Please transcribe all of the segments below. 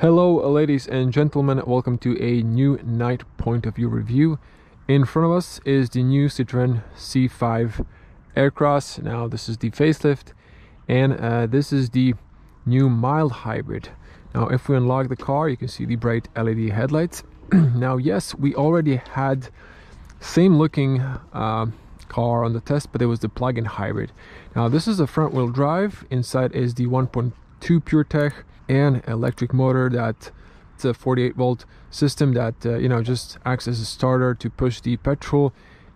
Hello ladies and gentlemen, welcome to a new night point of view review. In front of us is the new Citroen C5 Aircross. Now this is the facelift and this is the new mild hybrid. Now if we unlock the car, you can see the bright LED headlights. Now yes, we already had same looking car on the test, but it was the plug-in hybrid. Now this is a front wheel drive, inside is the 1.2 PureTech and electric motor. That's a 48 volt system that just acts as a starter to push the petrol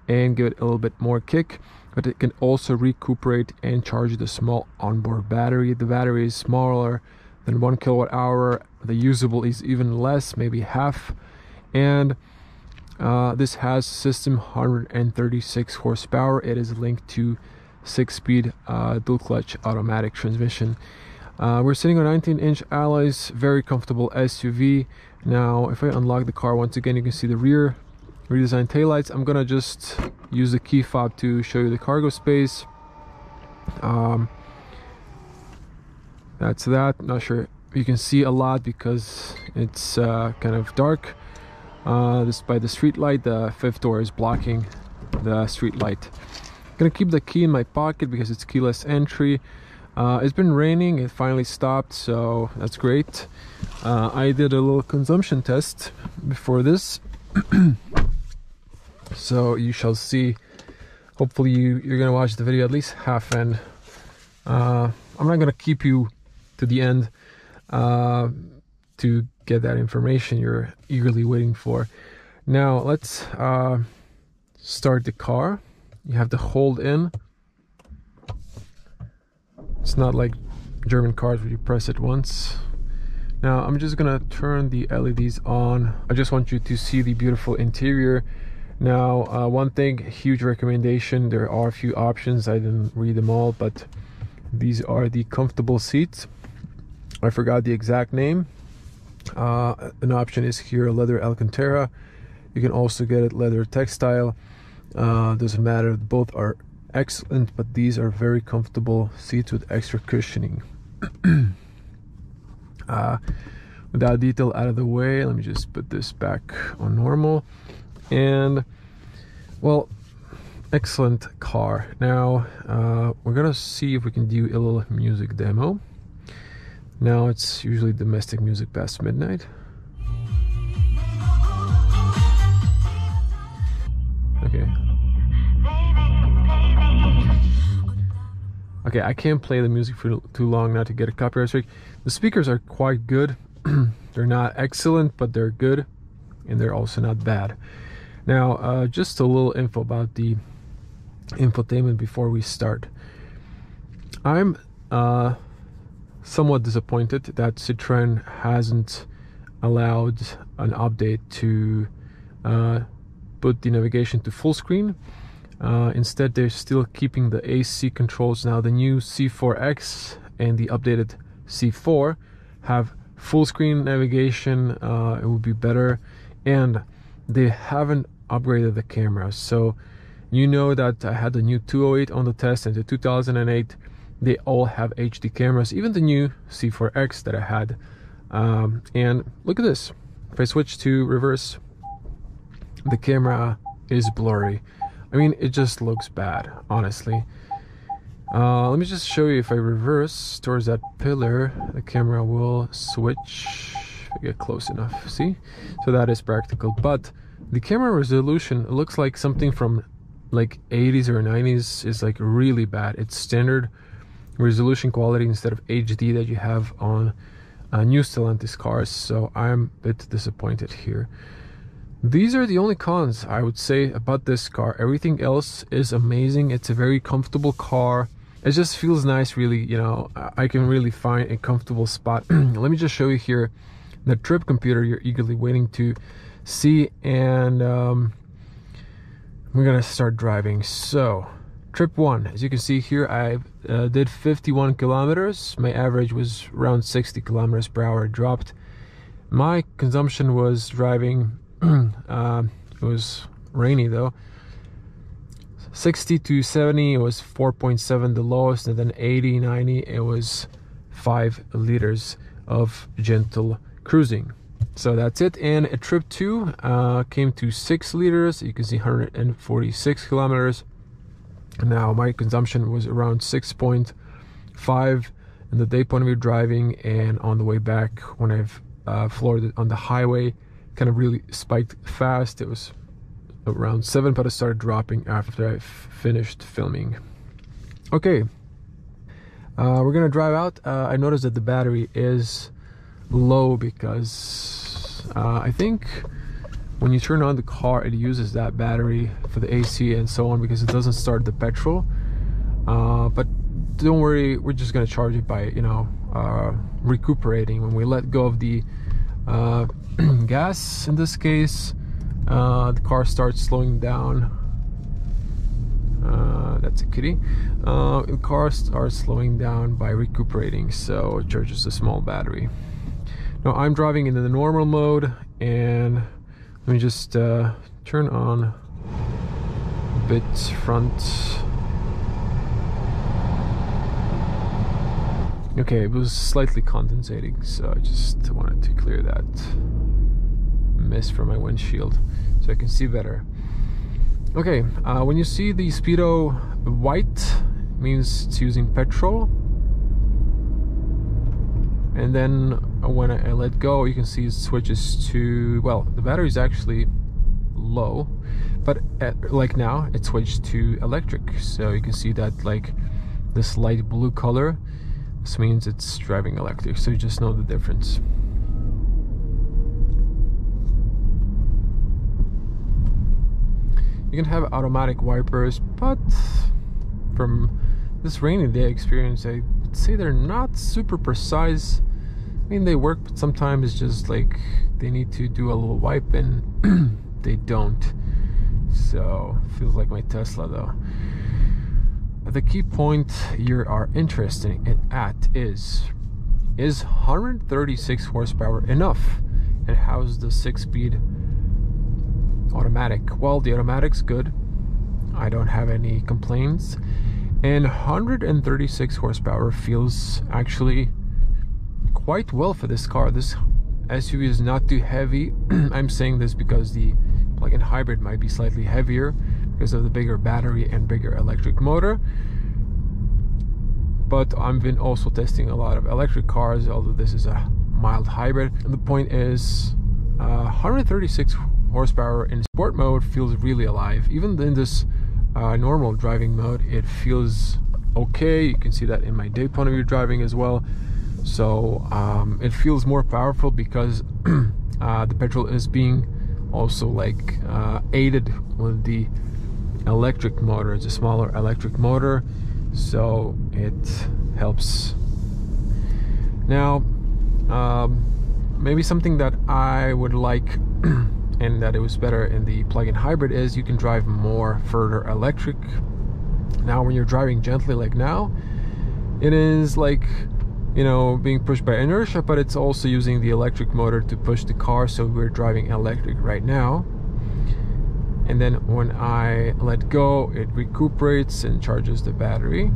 and give it a little bit more kick, but it can also recuperate and charge the small onboard battery. The battery is smaller than 1 kilowatt hour, the usable is even less, maybe half, and this has system 136 horsepower. It is linked to 6-speed dual clutch automatic transmission. We're sitting on 19-inch alloys, very comfortable SUV. Now if I unlock the car once again, you can see the rear redesigned taillights. I'm gonna just use the key fob to show you the cargo space. That's that. Not sure you can see a lot because it's kind of dark. Despite the street light, the fifth door is blocking the street light. I'm gonna keep the key in my pocket because it's keyless entry. It's been raining, it finally stopped, so that's great. I did a little consumption test before this, so you shall see. Hopefully you're gonna watch the video at least half, and I'm not gonna keep you to the end to get that information you're eagerly waiting for. Now let's start the car. You have to hold in. It's not like German cars where you press it once. Now I'm just gonna turn the LEDs on. I just want you to see the beautiful interior. Now one thing, huge recommendation, there are a few options, I didn't read them all, but these are the comfortable seats. I forgot the exact name. An option is here, leather Alcantara. You can also get it leather textile, doesn't matter, both are excellent, but these are very comfortable seats with extra cushioning. With that detail out of the way, let me just put this back on normal. And well, excellent car. Now we're gonna see if we can do a little music demo. Now it's usually domestic music past midnight. Okay. Okay, I can't play the music for too long not to get a copyright strike. The speakers are quite good. They're not excellent, but they're good, and they're also not bad. Now, just a little info about the infotainment before we start. I'm somewhat disappointed that Citroen hasn't allowed an update to put the navigation to full screen. Instead, they're still keeping the AC controls. Now the new C4X and the updated C4 have full screen navigation. It would be better, and they haven't upgraded the camera. So you know that I had the new 208 on the test and the 2008, they all have HD cameras, even the new C4X that I had. And look at this, if I switch to reverse, the camera is blurry. I mean, it just looks bad, honestly. Let me just show you, if I reverse towards that pillar, the camera will switch, get close enough, see? So that is practical, but the camera resolution looks like something from like 80s or 90s is like really bad. It's standard resolution quality instead of HD that you have on new Stellantis cars, so I'm a bit disappointed here. These are the only cons I would say about this car. Everything else is amazing. It's a very comfortable car. It just feels nice, really, you know, I can really find a comfortable spot. Let me just show you here the trip computer you're eagerly waiting to see, and we're gonna start driving. So trip one, as you can see here, I did 51 kilometers. My average was around 60 kilometers per hour dropped. My consumption was driving, it was rainy though, 60 to 70 it was 4.7 the lowest, and then 80 90 it was 5 liters of gentle cruising. So that's it. And a trip two came to 6 liters. You can see 146 kilometers. Now my consumption was around 6.5 in the day point of view driving, and on the way back when I've floored it on the highway, kind of really spiked fast. It was around 7, but it started dropping after I finished filming. Okay, we're gonna drive out. I noticed that the battery is low because I think when you turn on the car, it uses that battery for the AC and so on, because it doesn't start the petrol. But don't worry, we're just gonna charge it by, you know, recuperating when we let go of the gas. In this case, the car starts slowing down. That's a kitty. The car starts slowing down by recuperating, so it charges a small battery. Now I'm driving in the normal mode, and let me just turn on a bit front. Okay, it was slightly condensating, so I just wanted to clear that mist from my windshield so I can see better. Okay, when you see the speedo white, it means it's using petrol. And then when I let go, you can see it switches to, well, the battery is actually low, but like now it switched to electric. So you can see that like this light blue color, this means it's driving electric. So you just know the difference. You can have automatic wipers, but from this rainy day experience, I would say they're not super precise. I mean, they work, but sometimes it's just like they need to do a little wipe and they don't. So feels like my Tesla though. The key point you are interested at is 136 horsepower enough, and how's the 6-speed automatic? Well, the automatic's good, I don't have any complaints, and 136 horsepower feels actually quite well for this car. This SUV is not too heavy. I'm saying this because the plug-in hybrid might be slightly heavier because of the bigger battery and bigger electric motor, but I've been also testing a lot of electric cars, although this is a mild hybrid. And the point is 136 horsepower in sport mode feels really alive. Even in this normal driving mode, it feels okay. You can see that in my day point of view driving as well. So it feels more powerful because the petrol is being also like aided with the electric motor. It's a smaller electric motor, so it helps. Now maybe something that I would like and that it was better in the plug-in hybrid is you can drive more further electric. Now when you're driving gently like now, it is like, you know, being pushed by inertia, but it's also using the electric motor to push the car, so we're driving electric right now. And then when I let go, it recuperates and charges the battery.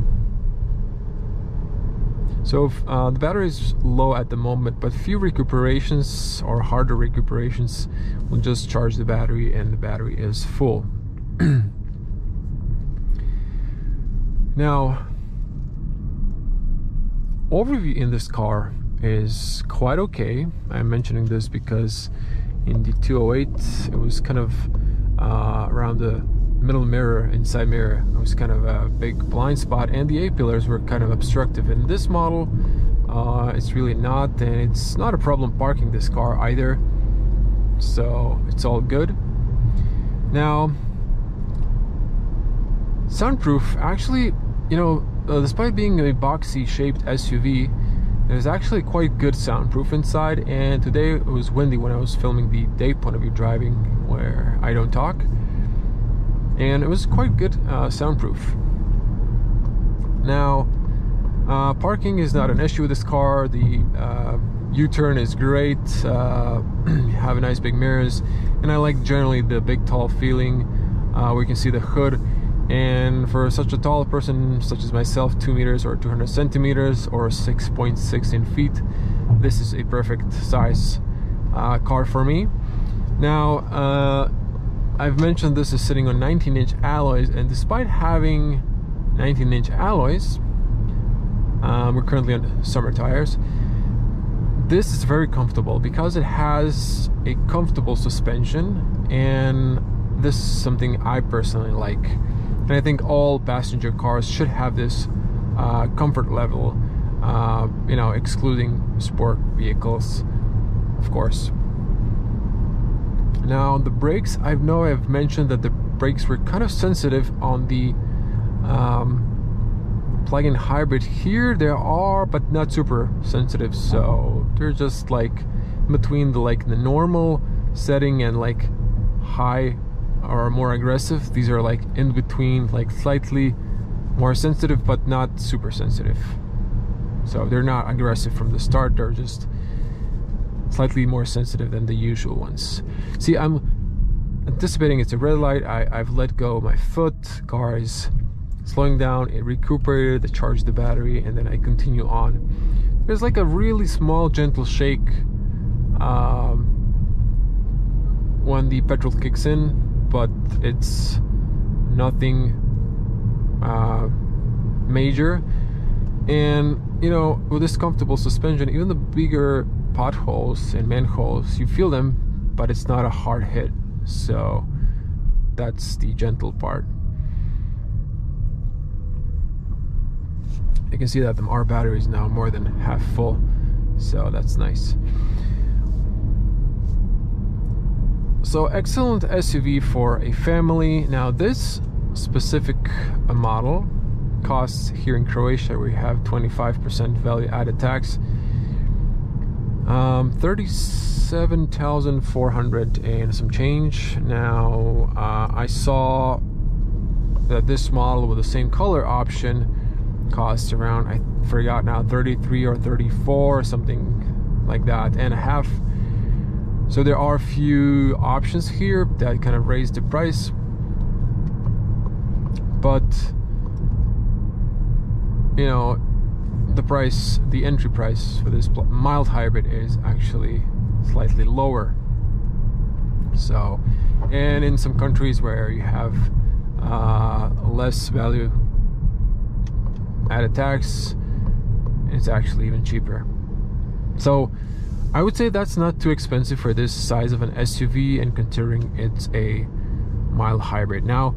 So the battery is low at the moment, but few recuperations or harder recuperations will just charge the battery, and the battery is full. Now, overview in this car is quite okay. I'm mentioning this because in the 208, it was kind of around the middle mirror, inside mirror, it was kind of a big blind spot, and the A-pillars were kind of obstructive. In this model, it's really not, and it's not a problem parking this car either, so it's all good. Now, sunroof, actually, you know, despite being a boxy shaped SUV, there's actually quite good soundproof inside, and today it was windy when I was filming the day point of view driving where I don't talk. And it was quite good soundproof. Now, parking is not an issue with this car. The U-turn is great. Have a nice big mirrors, and I like generally the big tall feeling. We can see the hood. And for such a tall person such as myself, 2 meters or 200 centimeters or 6.6 in feet, this is a perfect size car for me. Now, I've mentioned this is sitting on 19-inch alloys, and despite having 19-inch alloys, we're currently on summer tires, this is very comfortable because it has a comfortable suspension, and this is something I personally like. And I think all passenger cars should have this comfort level, you know, excluding sport vehicles, of course. Now the brakes, I know I've mentioned that the brakes were kind of sensitive on the plug-in hybrid. Here they are, but not super sensitive, so they're just like between the the normal setting and like high or more aggressive. These are like in between, like slightly more sensitive but not super sensitive. So they're not aggressive from the start, they're just slightly more sensitive than the usual ones. See, I'm anticipating it's a red light. I've let go my foot, car is slowing down, it recuperated, it charged the battery, and then I continue on. There's like a really small gentle shake when the petrol kicks in, but it's nothing major. And you know, with this comfortable suspension, even the bigger potholes and manholes, you feel them, but it's not a hard hit, so that's the gentle part. You can see that our battery is now more than half full, so that's nice. So excellent SUV for a family. Now this specific model costs here in Croatia, we have 25% value added tax, 37,400 and some change. Now I saw that this model with the same color option costs around, I forgot now, 33 or 34, something like that, and a half. So there are a few options here that kind of raise the price, but you know, the price, the entry price for this mild hybrid is actually slightly lower. So, and in some countries where you have less value added tax, it's actually even cheaper. So I would say that's not too expensive for this size of an SUV, and considering it's a mild hybrid. Now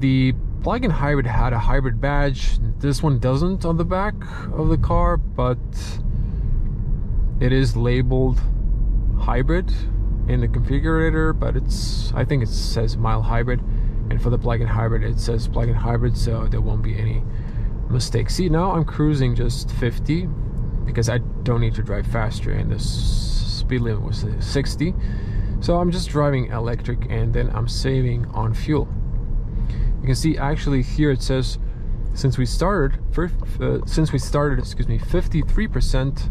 the plug-in hybrid had a hybrid badge, this one doesn't on the back of the car, but it is labeled hybrid in the configurator, but it's, I think it says mild hybrid, and for the plug-in hybrid it says plug-in hybrid, so there won't be any mistake. See, now I'm cruising just 50 because I don't need to drive faster, and the speed limit was 60, so I'm just driving electric, and then I'm saving on fuel. You can see actually here it says since we started 53%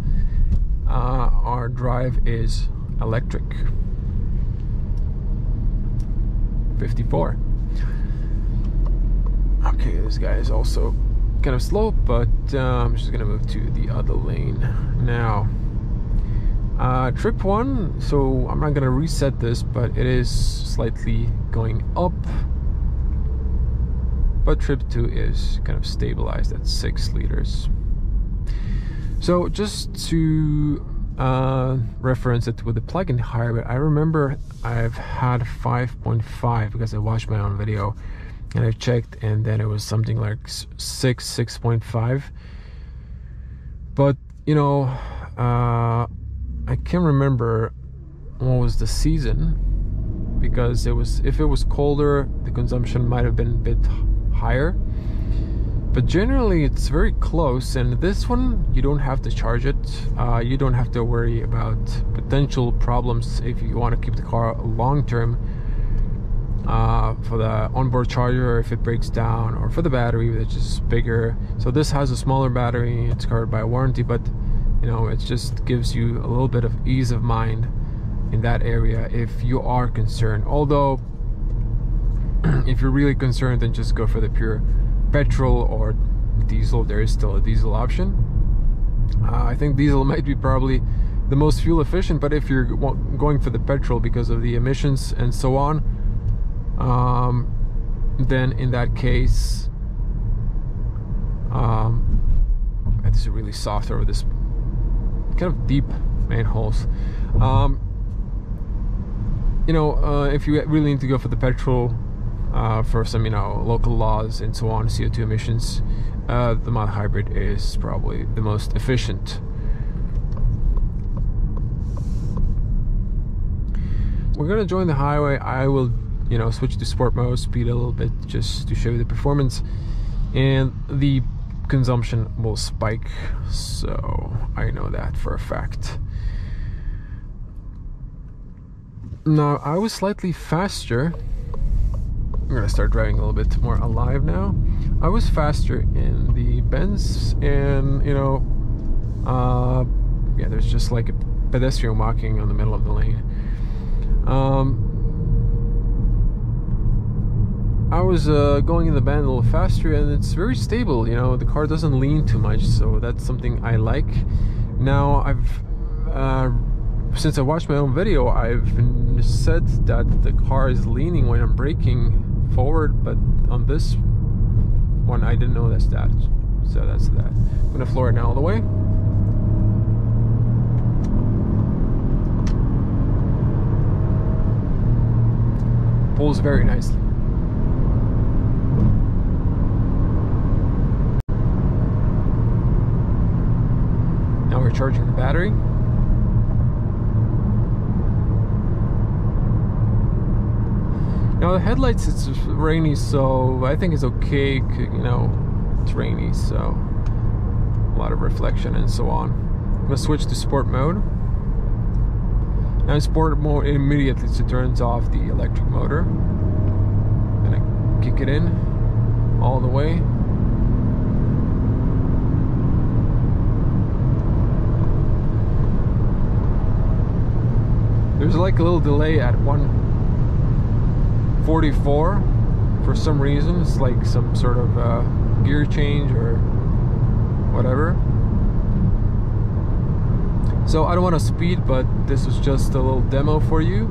our drive is electric, 54. Okay, this guy is also kind of slow, but I'm just gonna move to the other lane now. Trip one, so I'm not gonna reset this, but it is slightly going up. But trip 2 is kind of stabilized at 6 liters. So just to reference it with the plug-in hybrid, I remember I've had 5.5 because I watched my own video and I checked, and then it was something like 6.5. But you know, I can't remember what was the season, because it was, if it was colder, the consumption might have been a bit higher, but generally it's very close. And this one, you don't have to charge it, you don't have to worry about potential problems if you want to keep the car long term, for the onboard charger if it breaks down, or for the battery, which is bigger. So this has a smaller battery, it's covered by warranty, but you know, it just gives you a little bit of ease of mind in that area if you are concerned. Although if you're really concerned, then just go for the pure petrol or diesel. There is still a diesel option. I think diesel might be probably the most fuel efficient, but if you're going for the petrol because of the emissions and so on, then in that case, this is really soft over this kind of deep manholes. If you really need to go for the petrol for some, local laws and so on, CO2 emissions, the mild hybrid is probably the most efficient. We're gonna join the highway. I will, switch to sport mode, speed a little bit just to show you the performance, and the consumption will spike, so I know that for a fact. Now, I was slightly faster. I'm gonna start driving a little bit more alive now. I was faster in the Benz, and there's just like a pedestrian walking on the middle of the lane. I was going in the band a little faster, and it's very stable. The car doesn't lean too much, so that's something I like. Now, since I watched my own video, I've said that the car is leaning when I'm braking forward, but on this one, I didn't notice that. So that's that. I'm gonna floor it now all the way. Pulls very nicely. Now we're charging the battery. Now the headlights, it's rainy, so I think it's okay, it's rainy, so a lot of reflection and so on. I'm gonna switch to sport mode. Now in sport mode, it immediately turns off the electric motor. I'm gonna kick it in all the way. There's like a little delay at 144 for some reason. It's like some sort of gear change or whatever. So I don't want to speed, but this was just a little demo for you.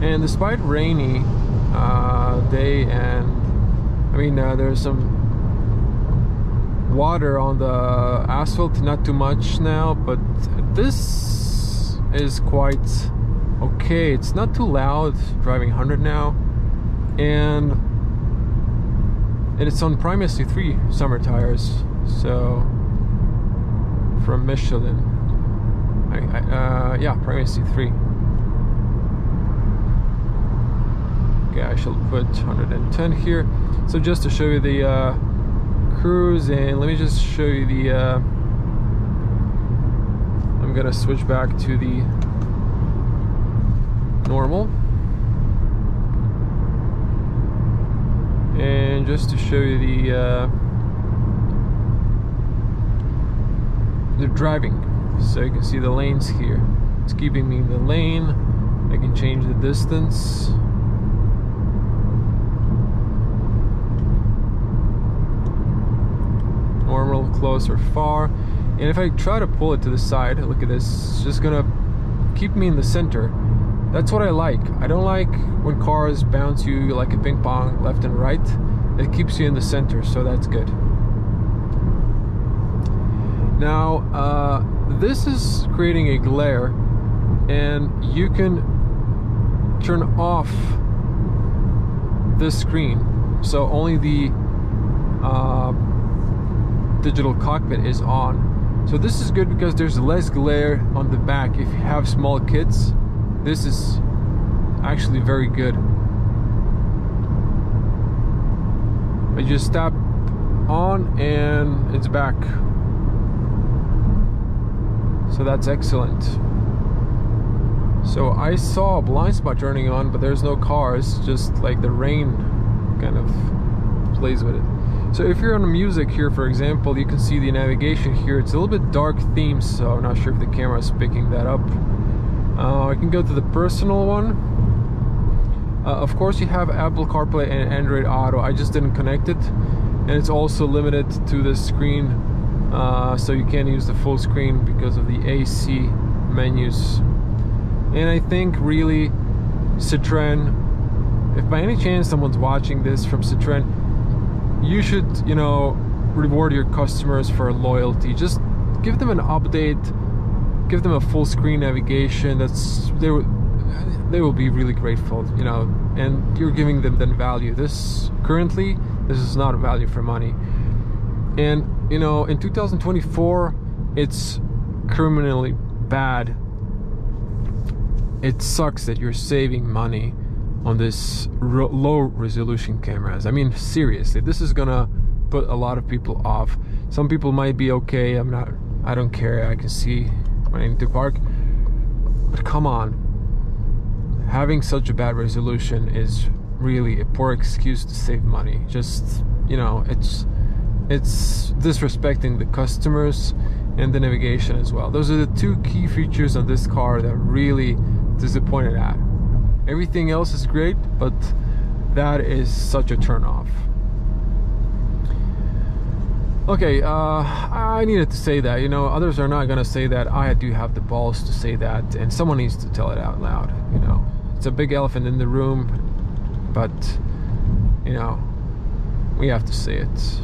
And despite rainy day, and there's some water on the asphalt, not too much now, but this is quite okay. It's not too loud, driving 100 now, and it's on Primacy 3 summer tires, so from Michelin. Primacy 3. Okay, I shall put 110 here. So just to show you the cruise, and let me just show you the I'm gonna switch back to the normal, and just to show you the driving, so you can see the lanes here. It's keeping me in the lane. I can change the distance. Normal, close or far. And if I try to pull it to the side, look at this, it's just gonna keep me in the center. That's what I like. I don't like when cars bounce you like a ping pong left and right. It keeps you in the center, so that's good. Now, this is creating a glare, and you can turn off this screen. So only the digital cockpit is on. So this is good because there's less glare on the back. If you have small kids, this is actually very good. I just tap on and it's back. So that's excellent. So I saw a blind spot turning on, but there's no cars, just like the rain kind of plays with it. So if you're on music here, for example, you can see the navigation here. It's a little bit dark theme, so I'm not sure if the camera is picking that up. I can go to the personal one. Of course you have Apple CarPlay and Android Auto. I just didn't connect it, and it's also limited to the screen, so you can't use the full screen because of the AC menus. And I think really Citroen, if by any chance someone's watching this from Citroen, you should, you know, reward your customers for loyalty. Just give them an update, give them a full screen navigation. That's they will be really grateful, you know, and you're giving them then value. This currently, this is not value for money. And you know, in 2024, it's criminally bad. It sucks that you're saving money on this low resolution cameras. I mean, seriously, this is gonna put a lot of people off. Some people might be okay, I don't care, I can see when I need to park, but come on. Having such a bad resolution is really a poor excuse to save money. Just, you know, it's disrespecting the customers and the navigation as well. Those are the two key features on this car that really disappointed at. Everything else is great, but that is such a turnoff. Okay, I needed to say that. You know, others are not gonna say that. I do have the balls to say that, and someone needs to tell it out loud. You know, it's a big elephant in the room, but you know, we have to say it.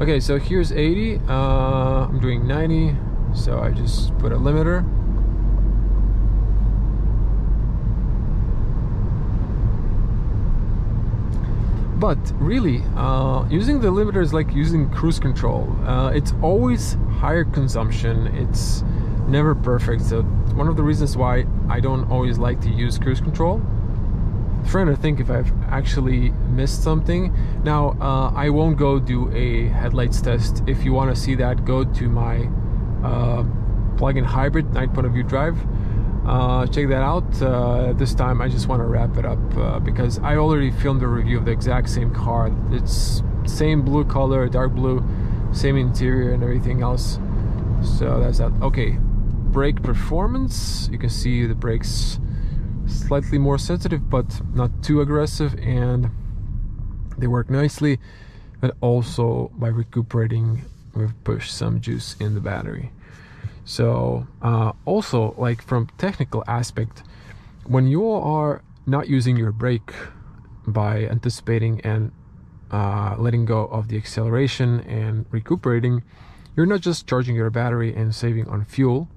Okay, so here's 80. I'm doing 90, so I just put a limiter. But really, using the limiter is like using cruise control. It's always higher consumption. It's never perfect. So one of the reasons why I don't always like to use cruise control. Trying to think if I've actually missed something. Now, I won't go do a headlights test. If you want to see that, go to my plug-in hybrid 9.0 drive. Check that out. This time I just want to wrap it up because I already filmed a review of the exact same car. It's same blue color, dark blue, same interior and everything else. So that's that. Okay, brake performance. You can see the brakes slightly more sensitive, but not too aggressive, and they work nicely. But also by recuperating, we've pushed some juice in the battery. So also, like from technical aspect, when you are not using your brake by anticipating and letting go of the acceleration and recuperating, you're not just charging your battery and saving on fuel,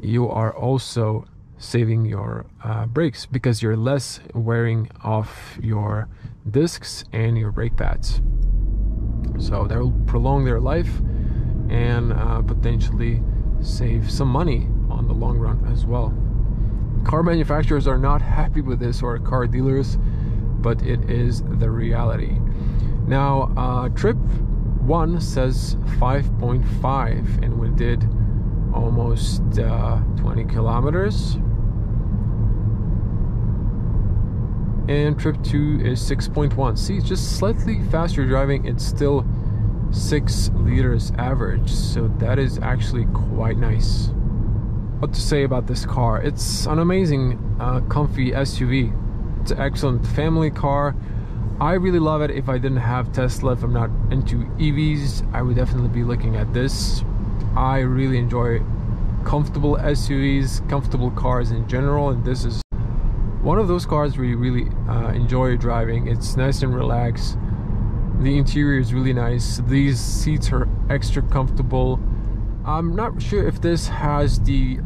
you are also saving your brakes because you're less wearing off your discs and your brake pads. So that will prolong their life and potentially save some money on the long run as well. Car manufacturers are not happy with this, or car dealers, but it is the reality. Now, trip one says 5.5, and we did almost 20 kilometers. And trip two is 6.1. See, just slightly faster driving, it's still 6 liters average, so that is actually quite nice. What to say about this car? It's an amazing comfy SUV. It's an excellent family car. I really love it. If I didn't have Tesla, if I'm not into EVs, I would definitely be looking at this. I really enjoy comfortable SUVs, comfortable cars in general, and this is one of those cars where you really enjoy driving. It's nice and relaxed. The interior is really nice. These seats are extra comfortable. I'm not sure if this has the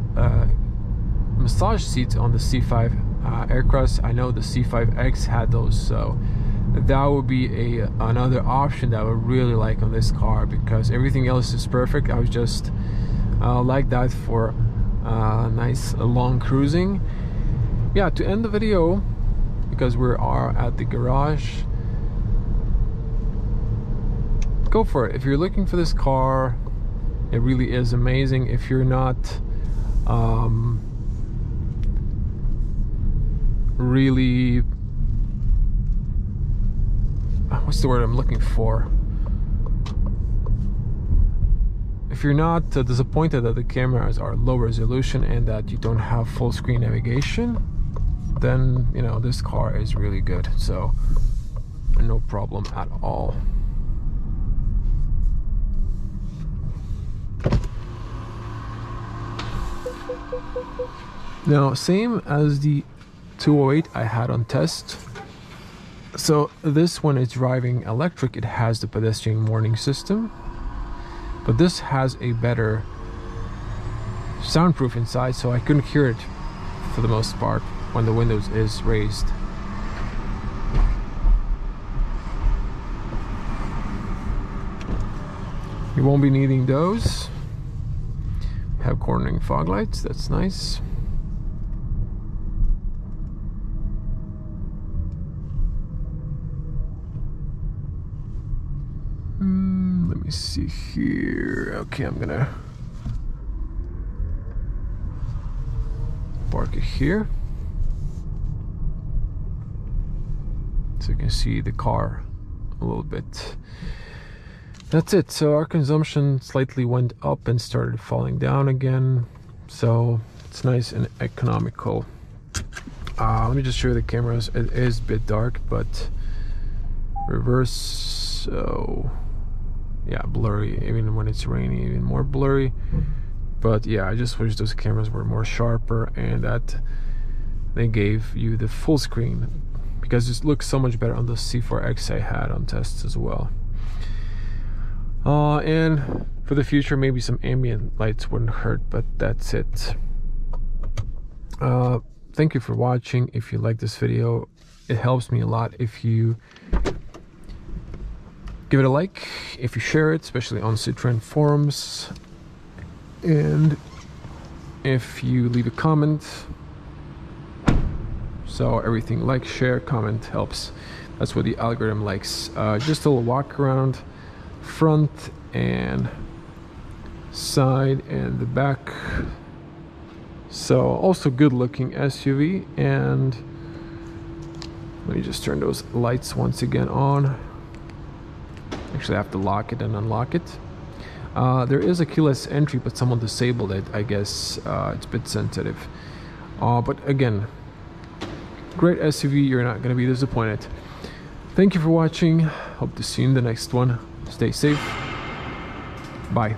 massage seats on the C5 Aircross. I know the C5X had those, so that would be another option that I would really like on this car because everything else is perfect. I was just like that for nice long cruising. Yeah, to end the video, because we are at the garage, go for it. If you're looking for this car, it really is amazing. If you're not really, what's the word I'm looking for, if you're not disappointed that the cameras are low resolution and that you don't have full screen navigation, then you know this car is really good, so no problem at all. Now, same as the 208 I had on test, so this one is driving electric. It has the pedestrian warning system, but this has a better soundproof inside, so I couldn't hear it for the most part when the windows is raised. You won't be needing those. Have cornering fog lights, that's nice. Let me see here. Okay, I'm gonna park it here so you can see the car a little bit. That's it. So our consumption slightly went up and started falling down again, so it's nice and economical. Let me just show you the cameras. It is a bit dark, but reverse, so yeah, blurry even when it's rainy, even more blurry. But yeah, I just wish those cameras were more sharper and that they gave you the full screen, because it looks so much better on the C4X I had on tests as well. And for the future, maybe some ambient lights wouldn't hurt, but that's it. Thank you for watching. If you like this video, it helps me a lot if you give it a like, if you share it, especially on Citroen forums. And if you leave a comment, so everything, like, share, comment helps. That's what the algorithm likes. Just a little walk around front and side and the back. So also good looking SUV. And let me just turn those lights once again on. Actually, I have to lock it and unlock it. There is a keyless entry, but someone disabled it, I guess. It's a bit sensitive, but again, great SUV. You're not going to be disappointed. Thank you for watching. Hope to see you in the next one. Stay safe. Bye.